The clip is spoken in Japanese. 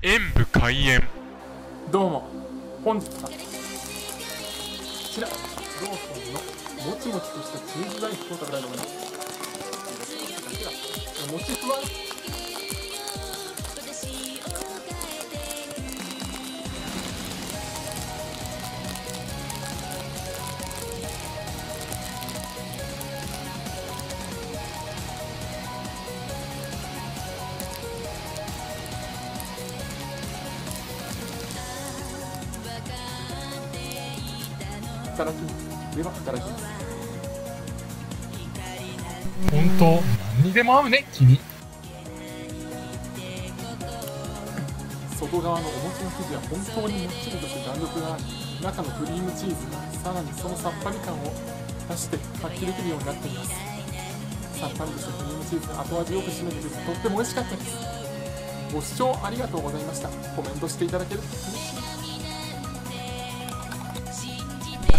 演武開演。どうも、本日はこちらローソンのもちもちとしたチーズ大福を食べたいと思います。もちふわ本当何にでも合うね君。外側のお餅の生地は本当にもっちりとして弾力があり、中のクリームチーズがさらにそのさっぱり感を出して発揮できるようになっています。さっぱりとしたクリームチーズが後味よく締めてくれてとっても美味しかったです。ご視聴ありがとうございました。コメントしていただけると嬉しいです。パ